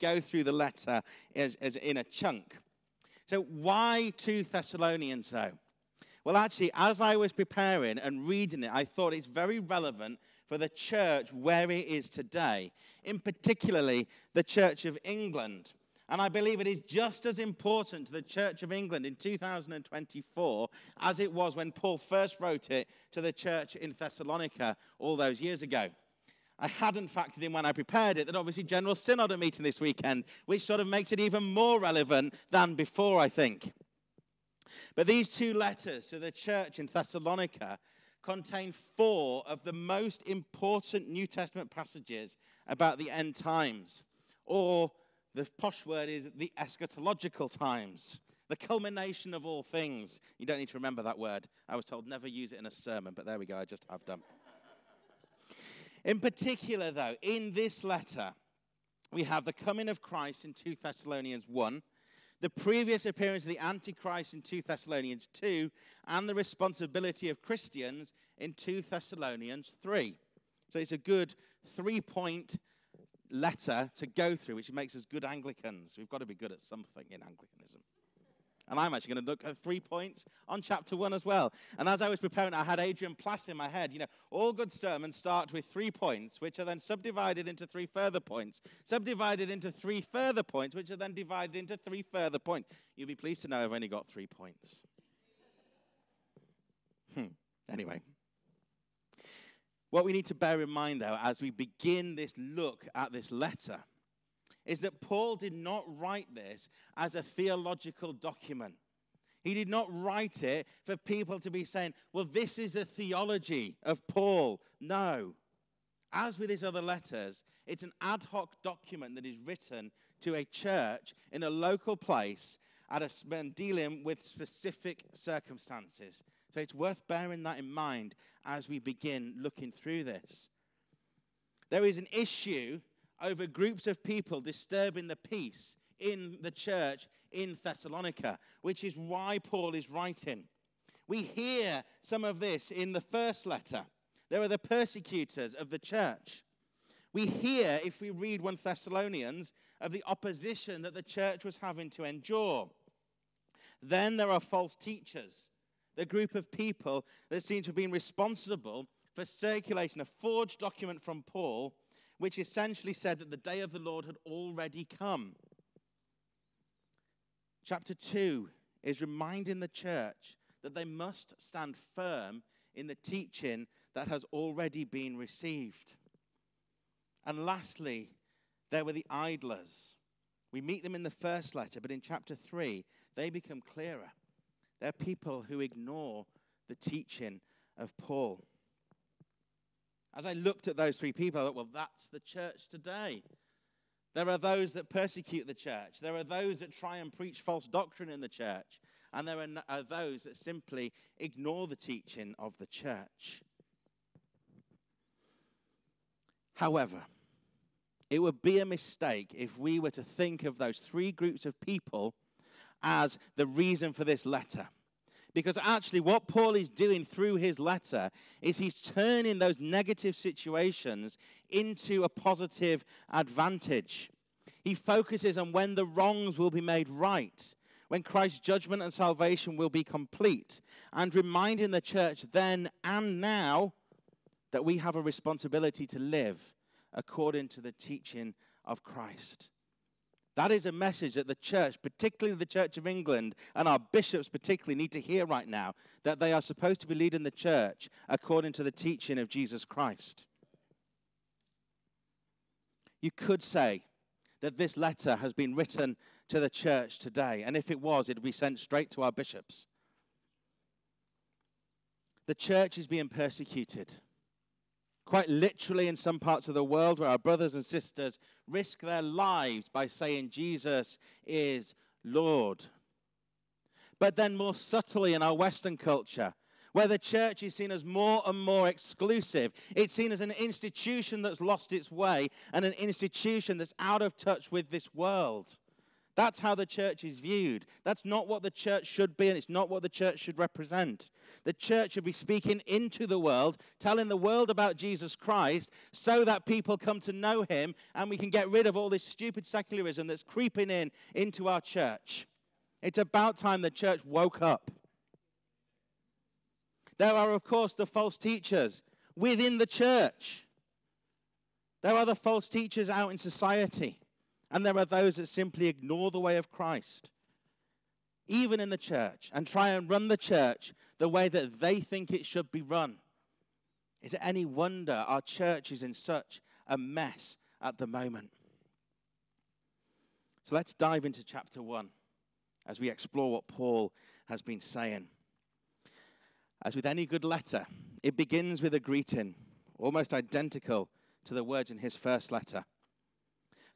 go through the letter as in a chunk. So why 2 Thessalonians, though? Well, actually, as I was preparing and reading it, I thought it's very relevant for the church where it is today, in particularly the Church of England. And I believe it is just as important to the Church of England in 2024 as it was when Paul first wrote it to the church in Thessalonica all those years ago. I hadn't factored in when I prepared it that obviously General Synod are meeting this weekend, which sort of makes it even more relevant than before, I think. But these 2 letters to the church in Thessalonica contain 4 of the most important New Testament passages about the end times, or the posh word is the eschatological times, the culmination of all things. You don't need to remember that word. I was told never use it in a sermon, but there we go, I just have done. In particular, though, in this letter, we have the coming of Christ in 2 Thessalonians 1, the previous appearance of the Antichrist in 2 Thessalonians 2, and the responsibility of Christians in 2 Thessalonians 3. So it's a good 3-point letter to go through, which makes us good Anglicans. We've got to be good at something in Anglicanism. And I'm actually going to look at 3 points on chapter 1 as well. And as I was preparing, I had Adrian Plass in my head. You know, all good sermons start with 3 points, which are then subdivided into 3 further points, subdivided into 3 further points, which are then divided into 3 further points. You'll be pleased to know I've only got 3 points. Anyway. What we need to bear in mind, though, as we begin this look at this letter, is that Paul did not write this as a theological document. He did not write it for people to be saying, well, this is the theology of Paul. No. As with his other letters, it's an ad hoc document that is written to a church in a local place and dealing with specific circumstances. So it's worth bearing that in mind as we begin looking through this. There is an issue over groups of people disturbing the peace in the church in Thessalonica, which is why Paul is writing. We hear some of this in the first letter. There are the persecutors of the church. We hear, if we read 1 Thessalonians, of the opposition that the church was having to endure. Then there are false teachers, the group of people that seem to have been responsible for circulating a forged document from Paul, which essentially said that the day of the Lord had already come. Chapter 2 is reminding the church that they must stand firm in the teaching that has already been received. And lastly, there were the idlers. We meet them in the first letter, but in chapter 3, they become clearer. They're people who ignore the teaching of Paul. As I looked at those 3 people, I thought, well, that's the church today. There are those that persecute the church. There are those that try and preach false doctrine in the church. And there are those that simply ignore the teaching of the church. However, it would be a mistake if we were to think of those 3 groups of people as the reason for this letter. Because actually what Paul is doing through his letter is he's turning those negative situations into a positive advantage. He focuses on when the wrongs will be made right, when Christ's judgment and salvation will be complete, and reminding the church then and now that we have a responsibility to live according to the teaching of Christ. That is a message that the church, particularly the Church of England, and our bishops particularly need to hear right now, that they are supposed to be leading the church according to the teaching of Jesus Christ. You could say that this letter has been written to the church today, and if it was, it would be sent straight to our bishops. The church is being persecuted. Quite literally in some parts of the world where our brothers and sisters risk their lives by saying Jesus is Lord. But then more subtly in our Western culture, where the church is seen as more and more exclusive, it's seen as an institution that's lost its way and an institution that's out of touch with this world. That's how the church is viewed. That's not what the church should be, and it's not what the church should represent. The church should be speaking into the world, telling the world about Jesus Christ, so that people come to know him, and we can get rid of all this stupid secularism that's creeping in into our church. It's about time the church woke up. There are, of course, the false teachers within the church. There are the false teachers out in society. And there are those that simply ignore the way of Christ, even in the church, and try and run the church the way that they think it should be run. Is it any wonder our church is in such a mess at the moment? So let's dive into chapter 1 as we explore what Paul has been saying. As with any good letter, it begins with a greeting, almost identical to the words in his first letter.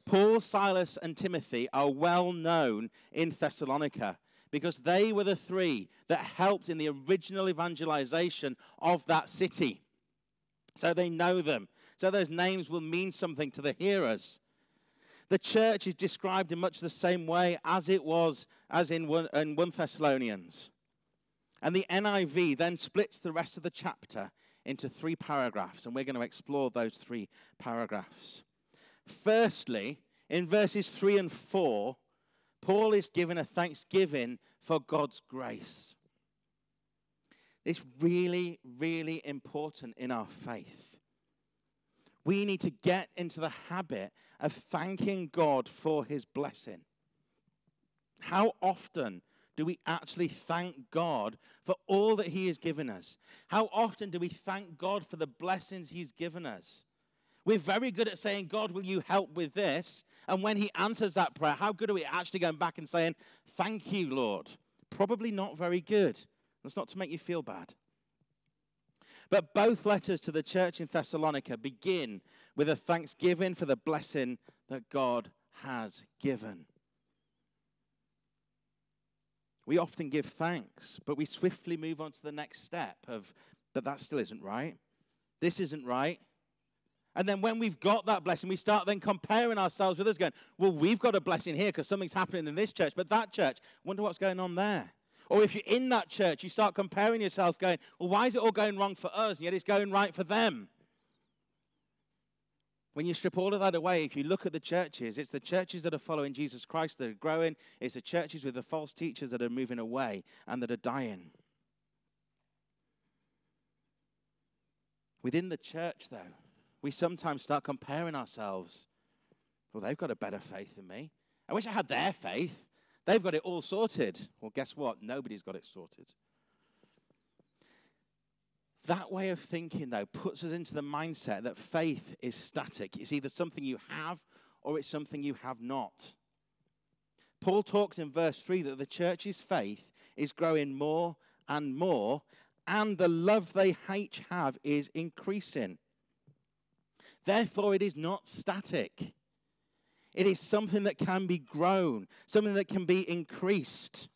Paul, Silas, and Timothy are well known in Thessalonica because they were the three that helped in the original evangelization of that city. So they know them. So those names will mean something to the hearers. The church is described in much the same way as it was as in 1 Thessalonians. And the NIV then splits the rest of the chapter into three paragraphs, and we're going to explore those three paragraphs. Firstly, in verses 3 and 4, Paul is given a thanksgiving for God's grace. It's really, really important in our faith. We need to get into the habit of thanking God for his blessing. How often do we actually thank God for all that he has given us? How often do we thank God for the blessings he's given us? We're very good at saying, God, will you help with this? And when he answers that prayer, how good are we actually going back and saying, thank you, Lord? Probably not very good. That's not to make you feel bad. But both letters to the church in Thessalonica begin with a thanksgiving for the blessing that God has given. We often give thanks, but we swiftly move on to the next step of, but that still isn't right. This isn't right. And then when we've got that blessing, we start then comparing ourselves with others, going, well, we've got a blessing here because something's happening in this church, but that church, wonder what's going on there. Or if you're in that church, you start comparing yourself, going, well, why is it all going wrong for us, and yet it's going right for them? When you strip all of that away, if you look at the churches, it's the churches that are following Jesus Christ that are growing. It's the churches with the false teachers that are moving away and that are dying. Within the church, though, we sometimes start comparing ourselves. Well, they've got a better faith than me. I wish I had their faith. They've got it all sorted. Well, guess what? Nobody's got it sorted. That way of thinking, though, puts us into the mindset that faith is static. It's either something you have or it's something you have not. Paul talks in verse 3 that the church's faith is growing more, and the love they each have is increasing. Therefore, it is not static. It is something that can be grown, something that can be increased.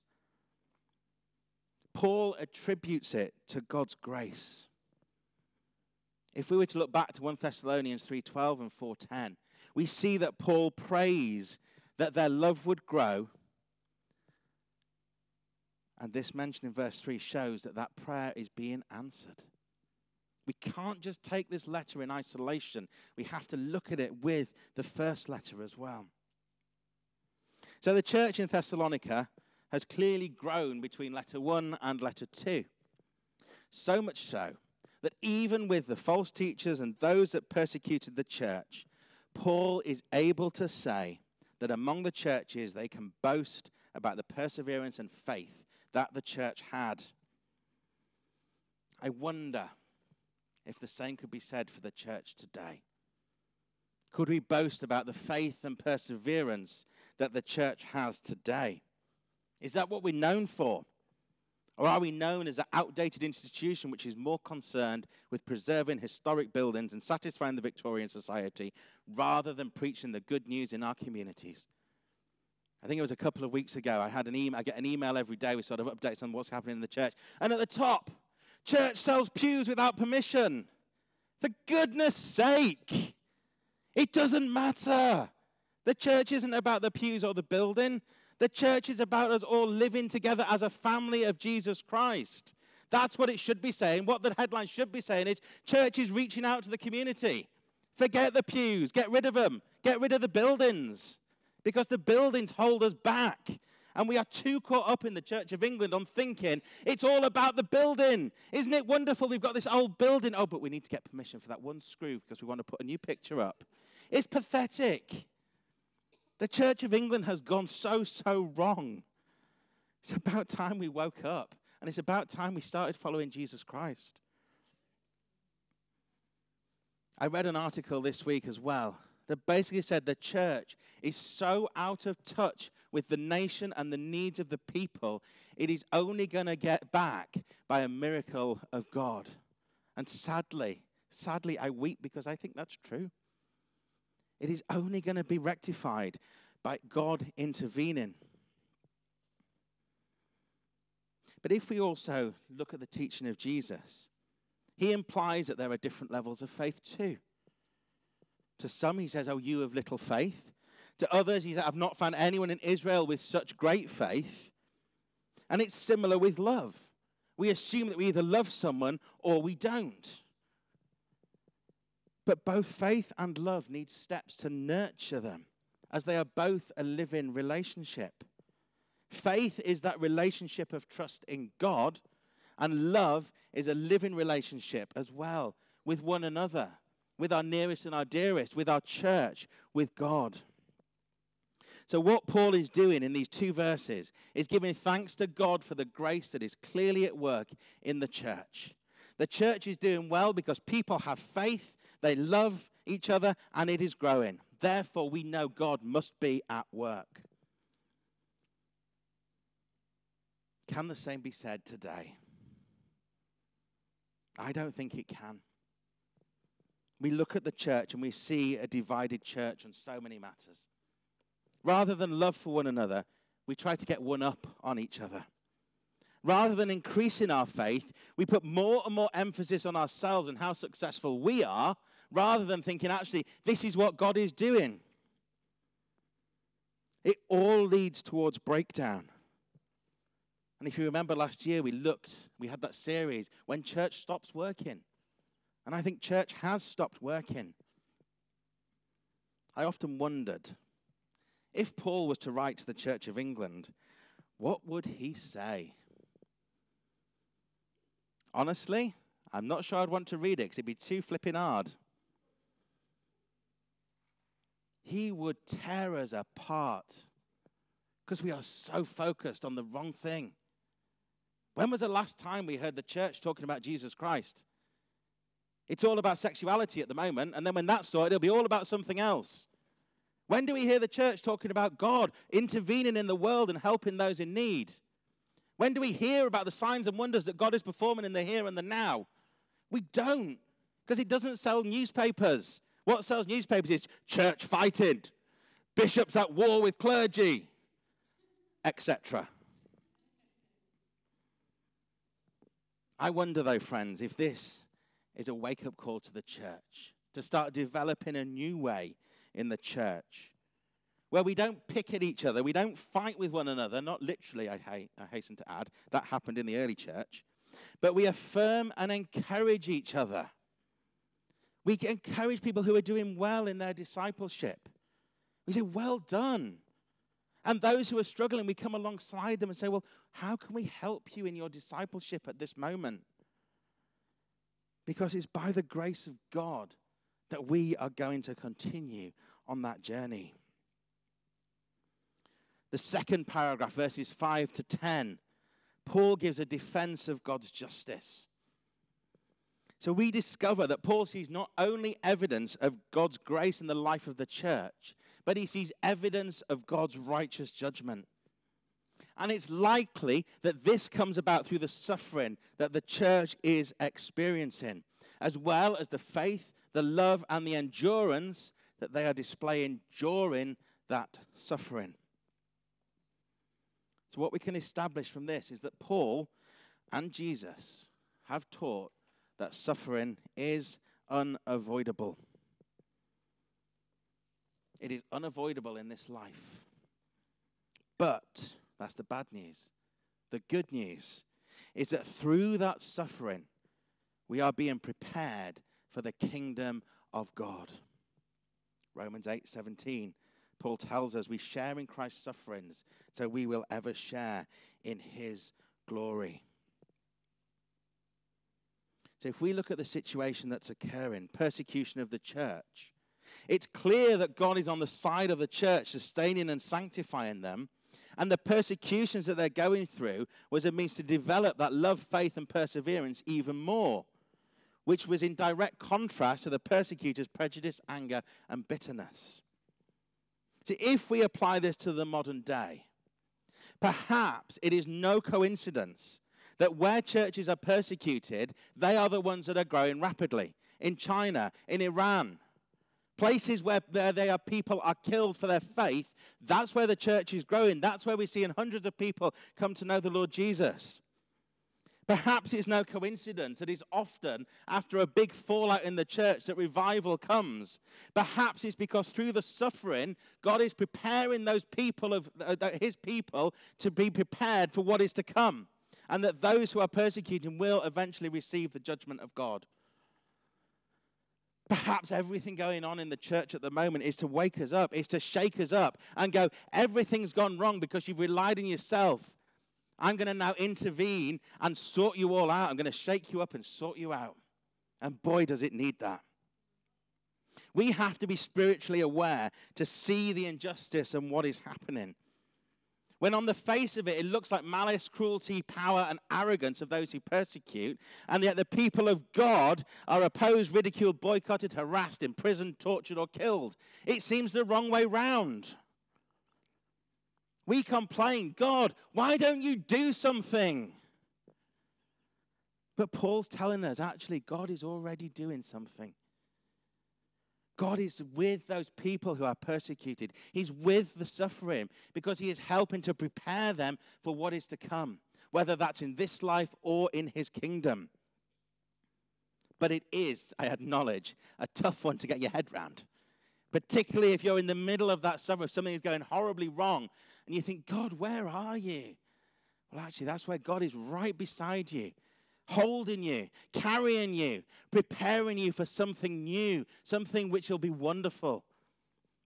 Paul attributes it to God's grace. If we were to look back to 1 Thessalonians 3:12 and 4:10, we see that Paul prays that their love would grow. And this mention in verse 3 shows that that prayer is being answered. We can't just take this letter in isolation. We have to look at it with the first letter as well. So the church in Thessalonica has clearly grown between letter 1 and letter 2. So much so that even with the false teachers and those that persecuted the church, Paul is able to say that among the churches they can boast about the perseverance and faith that the church had. I wonder if the same could be said for the church today. Could we boast about the faith and perseverance that the church has today? Is that what we're known for? Or are we known as an outdated institution which is more concerned with preserving historic buildings and satisfying the Victorian society rather than preaching the good news in our communities? I think it was a couple of weeks ago, I get an email every day with sort of updates on what's happening in the church. And at the top, church sells pews without permission. For goodness sake, it doesn't matter. The church isn't about the pews or the building. The church is about us all living together as a family of Jesus Christ. That's what it should be saying. What the headline should be saying is, church is reaching out to the community. Forget the pews. Get rid of them. Get rid of the buildings. Because the buildings hold us back. And we are too caught up in the Church of England on thinking, it's all about the building. Isn't it wonderful? We've got this old building. Oh, but we need to get permission for that one screw because we want to put a new picture up. It's pathetic. The Church of England has gone so wrong. It's about time we woke up. And it's about time we started following Jesus Christ. I read an article this week as well that basically said the church is so out of touch with the nation and the needs of the people, it is only going to get back by a miracle of God. And sadly, I weep because I think that's true. It is only going to be rectified by God intervening. But if we also look at the teaching of Jesus, he implies that there are different levels of faith too. To some, he says, oh, you of little faith. To others, he says, I've not found anyone in Israel with such great faith. And it's similar with love. We assume that we either love someone or we don't. But both faith and love need steps to nurture them, as they are both a living relationship. Faith is that relationship of trust in God, and love is a living relationship as well with one another, with our nearest and our dearest, with our church, with God. So what Paul is doing in these two verses is giving thanks to God for the grace that is clearly at work in the church. The church is doing well because people have faith, they love each other, and it is growing. Therefore, we know God must be at work. Can the same be said today? I don't think it can. We look at the church and we see a divided church on so many matters. Rather than love for one another, we try to get one up on each other. Rather than increasing our faith, we put more and more emphasis on ourselves and how successful we are, rather than thinking, actually, this is what God is doing. It all leads towards breakdown. And if you remember last year, we had that series, When Church Stops Working. And I think church has stopped working. I often wondered, if Paul was to write to the Church of England, what would he say? Honestly, I'm not sure I'd want to read it because it'd be too flipping hard. He would tear us apart because we are so focused on the wrong thing. When was the last time we heard the church talking about Jesus Christ? It's all about sexuality at the moment, and then when that's sorted, it'll be all about something else. When do we hear the church talking about God intervening in the world and helping those in need? When do we hear about the signs and wonders that God is performing in the here and the now? We don't, because it doesn't sell newspapers. What sells newspapers is church fighting, bishops at war with clergy, etc. I wonder, though, friends, if this is a wake-up call to the church, to start developing a new way in the church where we don't pick at each other, we don't fight with one another, not literally, I hasten to add, that happened in the early church, but we affirm and encourage each other. We encourage people who are doing well in their discipleship. We say, well done. And those who are struggling, we come alongside them and say, well, how can we help you in your discipleship at this moment? Because it's by the grace of God that we are going to continue on that journey. The second paragraph, verses 5 to 10, Paul gives a defense of God's justice. So we discover that Paul sees not only evidence of God's grace in the life of the church, but he sees evidence of God's righteous judgment. And it's likely that this comes about through the suffering that the church is experiencing, as well as the faith, the love, and the endurance that they are displaying during that suffering. So what we can establish from this is that Paul and Jesus have taught that suffering is unavoidable. It is unavoidable in this life. But that's the bad news. The good news is that through that suffering, we are being prepared for the kingdom of God. Romans 8:17, Paul tells us we share in Christ's sufferings, so we will ever share in his glory. So if we look at the situation that's occurring, persecution of the church, it's clear that God is on the side of the church, sustaining and sanctifying them. And the persecutions that they're going through was a means to develop that love, faith, and perseverance even more, which was in direct contrast to the persecutors' prejudice, anger, and bitterness. So if we apply this to the modern day, perhaps it is no coincidence that where churches are persecuted, they are the ones that are growing rapidly. In China, in Iran, places where people are killed for their faith, that's where the church is growing. That's where we're seeing hundreds of people come to know the Lord Jesus. Perhaps it's no coincidence that it's often after a big fallout in the church that revival comes. Perhaps it's because through the suffering, God is preparing those people of his people to be prepared for what is to come, and that those who are persecuting will eventually receive the judgment of God. Perhaps everything going on in the church at the moment is to wake us up, is to shake us up and go, everything's gone wrong because you've relied on yourself. I'm going to now intervene and sort you all out. I'm going to shake you up and sort you out. And boy, does it need that. We have to be spiritually aware to see the injustice and what is happening. When on the face of it, it looks like malice, cruelty, power, and arrogance of those who persecute, and yet the people of God are opposed, ridiculed, boycotted, harassed, imprisoned, tortured, or killed. It seems the wrong way round. We complain, God, why don't you do something? But Paul's telling us, actually, God is already doing something. God is with those people who are persecuted. He's with the suffering because he is helping to prepare them for what is to come, whether that's in this life or in his kingdom. But it is, I acknowledge, a tough one to get your head round, particularly if you're in the middle of that suffering, if something is going horribly wrong, and you think, God, where are you? Well, actually, that's where God is, right beside you, holding you, carrying you, preparing you for something new, something which will be wonderful,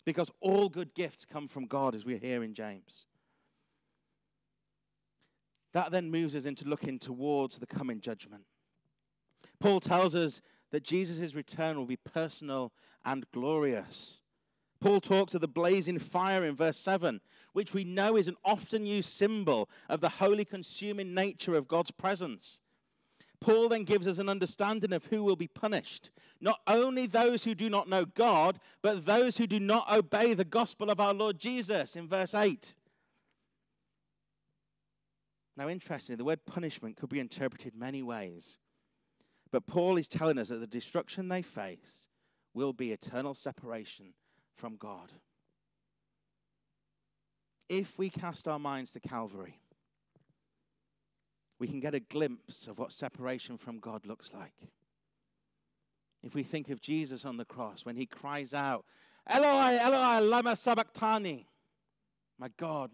because all good gifts come from God, as we hear in James. That then moves us into looking towards the coming judgment. Paul tells us that Jesus' return will be personal and glorious. Paul talks of the blazing fire in verse 7, which we know is an often used symbol of the holy consuming nature of God's presence. Paul then gives us an understanding of who will be punished. Not only those who do not know God, but those who do not obey the gospel of our Lord Jesus in verse 8. Now, interestingly, the word punishment could be interpreted many ways. But Paul is telling us that the destruction they face will be eternal separation from God. If we cast our minds to Calvary, we can get a glimpse of what separation from God looks like. If we think of Jesus on the cross, when he cries out, Eloi, Eloi, lama sabachthani, my God,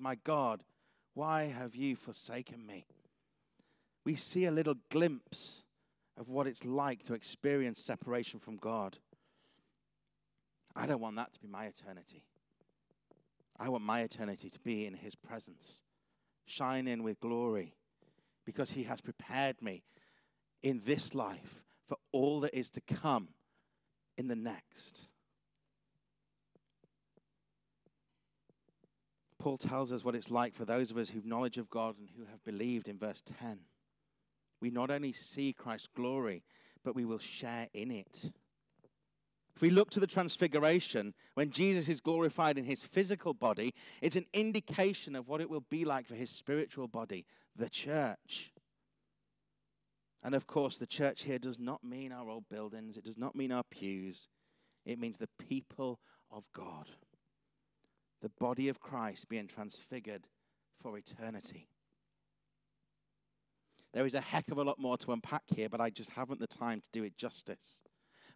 why have you forsaken me? We see a little glimpse of what it's like to experience separation from God. I don't want that to be my eternity. I want my eternity to be in his presence, shining with glory, because he has prepared me in this life for all that is to come in the next. Paul tells us what it's like for those of us who've knowledge of God and who have believed in verse 10. We not only see Christ's glory, but we will share in it. If we look to the transfiguration, when Jesus is glorified in his physical body, it's an indication of what it will be like for his spiritual body, the church. And of course, the church here does not mean our old buildings. It does not mean our pews. It means the people of God, the body of Christ being transfigured for eternity. There is a heck of a lot more to unpack here, but I just haven't the time to do it justice.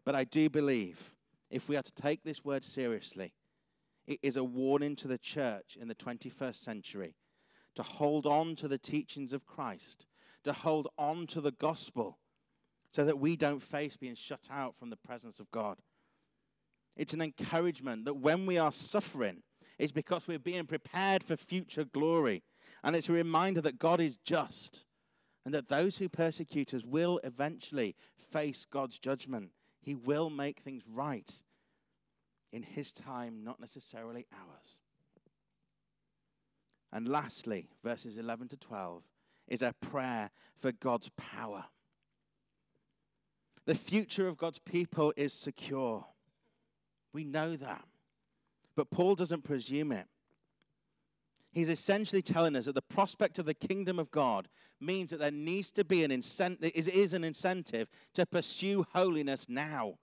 But I do believe if we are to take this word seriously, It is a warning to the church in the 21st century to hold on to the teachings of Christ, to hold on to the gospel, so that we don't face being shut out from the presence of God. It's an encouragement that when we are suffering, it's because we're being prepared for future glory. And it's a reminder that God is just and that those who persecute us will eventually face God's judgment. He will make things right in his time, not necessarily ours. And lastly, verses 11 to 12 is a prayer for God's power. The future of God's people is secure. We know that. But Paul doesn't presume it. He's essentially telling us that the prospect of the kingdom of God means that there needs to be an incentive, is an incentive to pursue holiness now,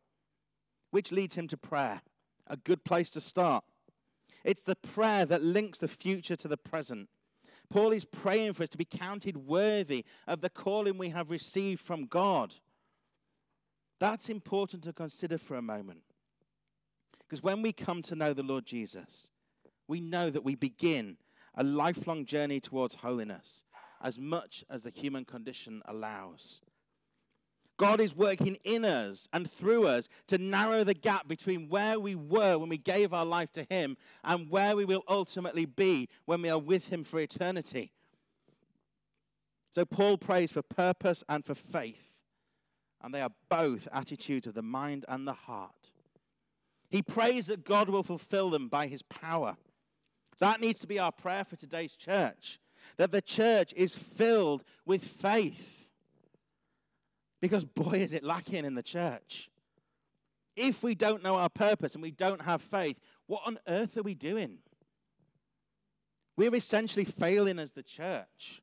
which leads him to prayer, a good place to start. It's the prayer that links the future to the present. Paul is praying for us to be counted worthy of the calling we have received from God. That's important to consider for a moment. Because when we come to know the Lord Jesus, we know that we begin a lifelong journey towards holiness, as much as the human condition allows. God is working in us and through us to narrow the gap between where we were when we gave our life to him and where we will ultimately be when we are with him for eternity. So Paul prays for purpose and for faith, and they are both attitudes of the mind and the heart. He prays that God will fulfill them by his power. That needs to be our prayer for today's church, that the church is filled with faith. Because boy, is it lacking in the church. If we don't know our purpose and we don't have faith, what on earth are we doing? We're essentially failing as the church.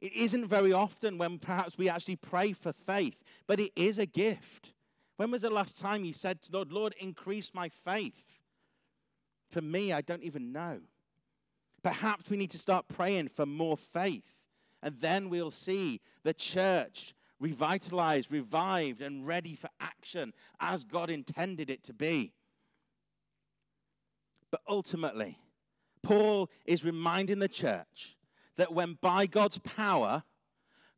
It isn't very often when perhaps we actually pray for faith, but it is a gift. When was the last time you said to the Lord, Lord, increase my faith? For me, I don't even know. Perhaps we need to start praying for more faith. And then we'll see the church revitalized, revived, and ready for action as God intended it to be. But ultimately, Paul is reminding the church that when by God's power,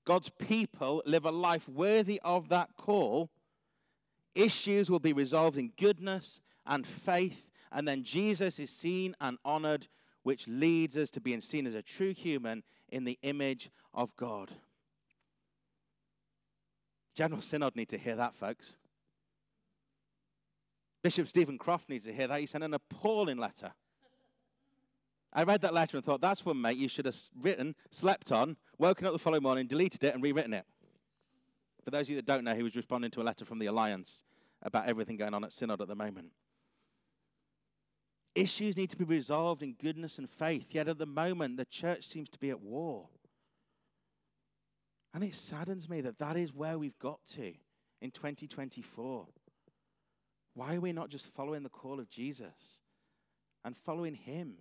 God's people live a life worthy of that call, issues will be resolved in goodness and faith, and then Jesus is seen and honored, which leads us to being seen as a true human in the image of God. General Synod need to hear that, folks. Bishop Stephen Croft needs to hear that. He sent an appalling letter. I read that letter and thought, that's one, mate, you should have written, slept on, woken up the following morning, deleted it, and rewritten it. For those of you that don't know, he was responding to a letter from the Alliance about everything going on at Synod at the moment. Issues need to be resolved in goodness and faith, yet at the moment the church seems to be at war. And it saddens me that that is where we've got to in 2024. Why are we not just following the call of Jesus and following him?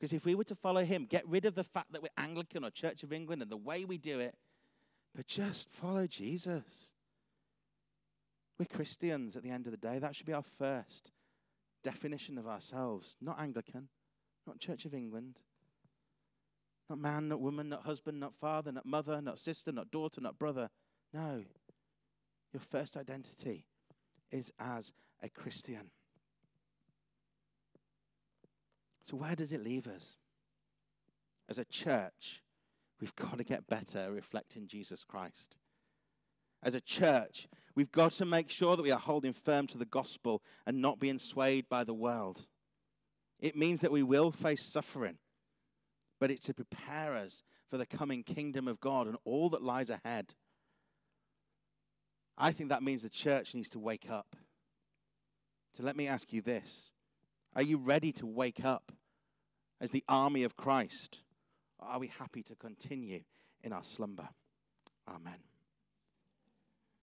Because if we were to follow him, get rid of the fact that we're Anglican or Church of England and the way we do it, but just follow Jesus. We're Christians at the end of the day. That should be our first definition of ourselves. Not Anglican, not Church of England, not man, not woman, not husband, not father, not mother, not sister, not daughter, not brother. No. Your first identity is as a Christian. So where does it leave us? As a church, we've got to get better at reflecting Jesus Christ. As a church, we've got to make sure that we are holding firm to the gospel and not being swayed by the world. It means that we will face suffering, but it's to prepare us for the coming kingdom of God and all that lies ahead. I think that means the church needs to wake up. So let me ask you this. Are you ready to wake up as the army of Christ? Are we happy to continue in our slumber? Amen.